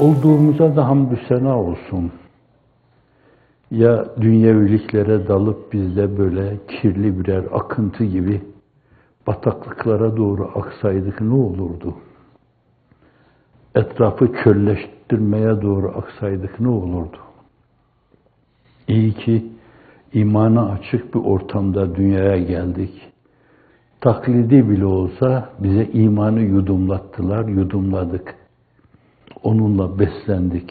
Olduğumuza da hamdü sena olsun. Ya dünyeviliklere dalıp biz de böyle kirli birer akıntı gibi bataklıklara doğru aksaydık ne olurdu? Etrafı çölleştirmeye doğru aksaydık ne olurdu? İyi ki imana açık bir ortamda dünyaya geldik. Taklidi bile olsa bize imanı yudumlattılar, yudumladık. Onunla beslendik.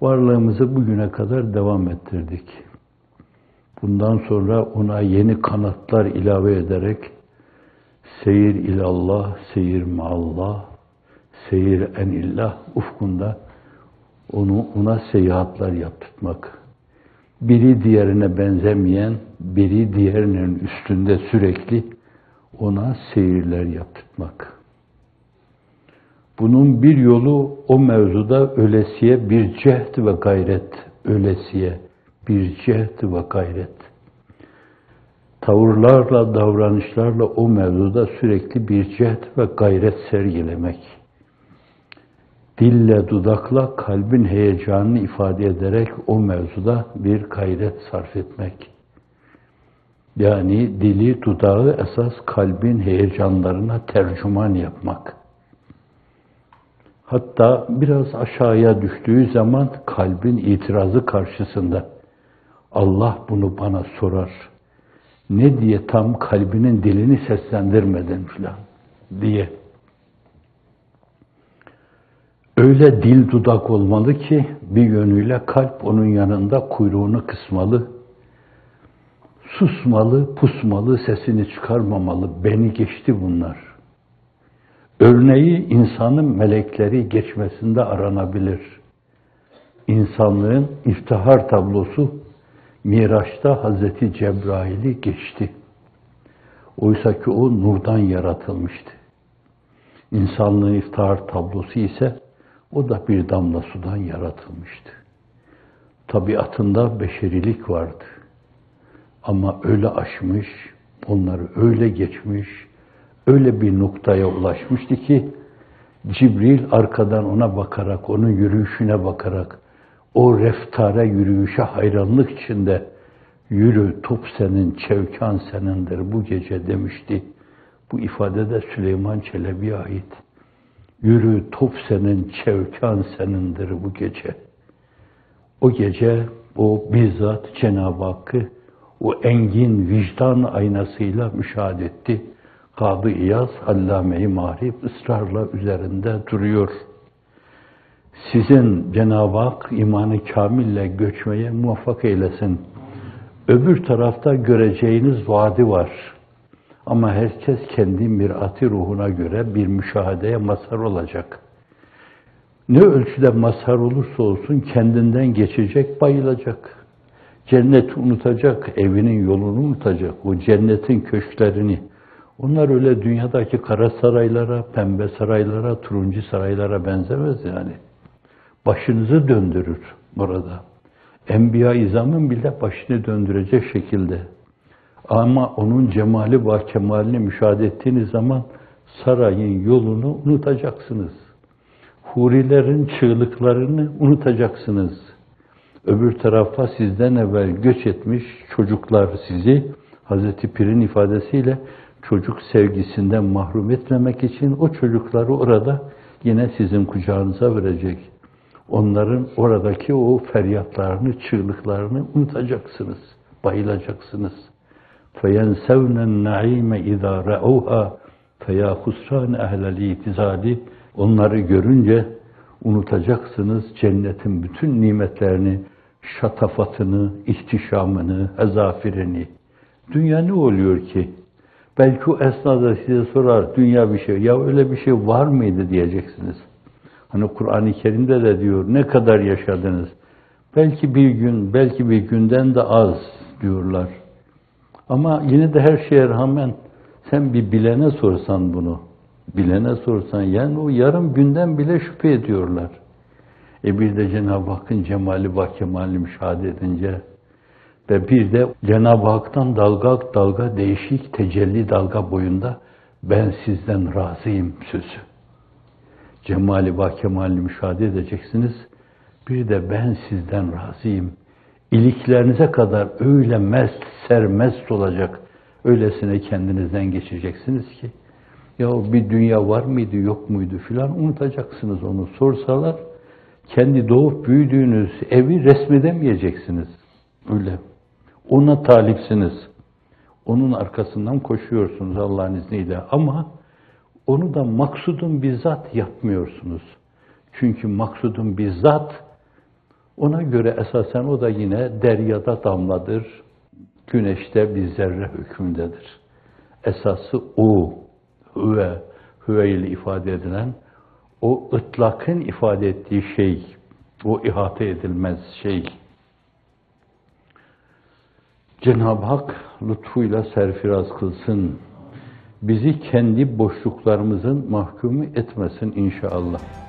Varlığımızı bugüne kadar devam ettirdik. Bundan sonra ona yeni kanatlar ilave ederek seyir ilallah, seyir maallah, seyir enillah ufkunda ona seyahatler yaptırmak. Biri diğerine benzemeyen, biri diğerinin üstünde sürekli ona seyirler yaptırmak. Bunun bir yolu o mevzuda ölesiye bir cehd ve gayret. Ölesiye bir cehd ve gayret. Tavırlarla, davranışlarla o mevzuda sürekli bir cehd ve gayret sergilemek. Dille, dudakla kalbin heyecanını ifade ederek o mevzuda bir gayret sarf etmek. Yani dili, dudağı esas kalbin heyecanlarına tercüman yapmak. Hatta biraz aşağıya düştüğü zaman kalbin itirazı karşısında Allah bunu bana sorar. Ne diye tam kalbinin dilini seslendirmedin filan diye. Öyle dil dudak olmalı ki bir yönüyle kalp onun yanında kuyruğunu kısmalı. Susmalı, pusmalı, sesini çıkarmamalı. Beni geçti bunlar. Örneği insanın melekleri geçmesinde aranabilir. İnsanlığın iftihar tablosu Miraç'ta Hazreti Cebrail'i geçti. Oysa ki o nurdan yaratılmıştı. İnsanlığın iftihar tablosu ise o da bir damla sudan yaratılmıştı. Tabiatında beşerilik vardı. Ama öyle aşmış, onları öyle geçmiş, öyle bir noktaya ulaşmıştı ki Cibril arkadan ona bakarak, onun yürüyüşüne bakarak, o reftara yürüyüşe hayranlık içinde yürü, top senin, çevkan senindir bu gece demişti. Bu ifade de Süleyman Çelebi'ye ait. Yürü, top senin, çevkan senindir bu gece. O gece o bizzat Cenab-ı Hakk'ı o engin vicdan aynasıyla müşahede etti. Kadı İyaz, Allame-i Maarif ısrarla üzerinde duruyor. Sizin Cenab-ı Hak imanı kamille göçmeye muvaffak eylesin. Öbür tarafta göreceğiniz vaadi var. Ama herkes kendi mirati ruhuna göre bir müşahedeye mazhar olacak. Ne ölçüde mazhar olursa olsun kendinden geçecek, bayılacak. Cenneti unutacak, evinin yolunu unutacak, o cennetin köşklerini. Onlar öyle dünyadaki kara saraylara, pembe saraylara, turuncu saraylara benzemez yani. Başınızı döndürür burada. Enbiya-i İzam'ın bile başını döndürecek şekilde. Ama onun cemali ve kemalini müşahede ettiğiniz zaman sarayın yolunu unutacaksınız. Hurilerin çığlıklarını unutacaksınız. Öbür tarafa sizden evvel göç etmiş çocuklar sizi, Hazreti Pir'in ifadesiyle, çocuk sevgisinden mahrum etmemek için o çocukları orada yine sizin kucağınıza verecek. Onların oradaki o feryatlarını, çığlıklarını unutacaksınız, bayılacaksınız. فَيَنْسَوْنَ النَّعِيمَ اِذَا رَعُوهَا فَيَا خُسْرَانَ اَهْلَ الْاِتِزَادِ Onları görünce unutacaksınız cennetin bütün nimetlerini, şatafatını, ihtişamını, hezafirini. Dünya ne oluyor ki? Belki o esnada size sorar, dünya bir şey, ya öyle bir şey var mıydı diyeceksiniz. Hani Kur'an-ı Kerim'de de diyor, ne kadar yaşadınız? Belki bir gün, belki bir günden de az diyorlar. Ama yine de her şeye rağmen sen bir bilene sorsan bunu, bilene sorsan, yani o yarım günden bile şüphe ediyorlar. Bir de Cenab-ı Hakk'ın cemali ve kemali müşahede edince, ve bir de Cenab-ı Hak'tan dalga dalga değişik tecelli dalga boyunda ben sizden razıyım sözü. cemali ve kemalini müşahede edeceksiniz. Bir de ben sizden razıyım. İliklerinize kadar öyle mest, sermest olacak, öylesine kendinizden geçeceksiniz ki, ya bir dünya var mıydı, yok muydu filan unutacaksınız onu. Sorsalar, kendi doğup büyüdüğünüz evi resmedemeyeceksiniz. Öyle. Ona talipsiniz. Onun arkasından koşuyorsunuz Allah'ın izniyle ama onu da maksudun bizzat yapmıyorsunuz. Çünkü maksudun bizzat, ona göre esasen o da yine deryada damladır, güneşte bir zerre hükmündedir. Esası o, hüve, hüve ile ifade edilen, o ıtlakın ifade ettiği şey, o ihate edilmez şey. Cenab-ı Hak lütfuyla serfiraz kılsın, bizi kendi boşluklarımızın mahkumu etmesin inşallah.